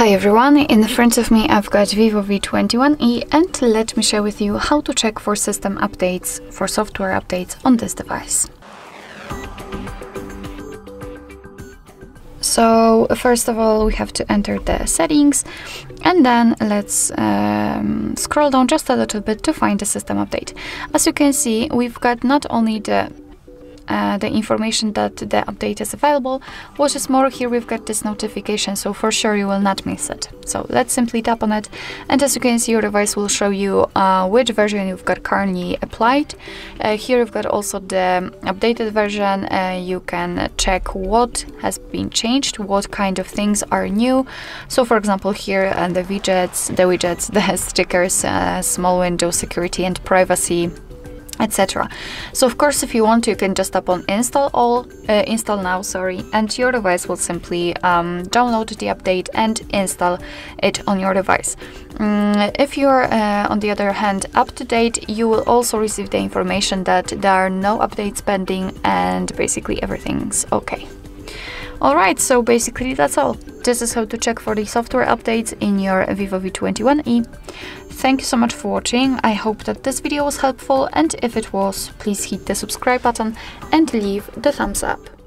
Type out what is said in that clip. Hi everyone, in front of me I've got Vivo V21e and let me share with you how to check for system updates, for software updates on this device. So first of all we have to enter the settings and then let's scroll down just a little bit to find the system update. As you can see, we've got not only the information that the update is available, what is more, here we've got this notification, so for sure you will not miss it. So let's simply tap on it, and as you can see your device will show you which version you've got currently applied. Here you've got also the updated version. You can check what has been changed, what kind of things are new. So for example here and the widgets, the stickers, small window security and privacy, etc. So of course if you want to, you can just tap on install now, and your device will simply download the update and install it on your device. If you're on the other hand up to date, you will also receive the information that there are no updates pending and basically everything's okay. Alright, so basically that's all. This is how to check for the software updates in your Vivo V21e. Thank you so much for watching. I hope that this video was helpful, and if it was, please hit the subscribe button and leave the thumbs up.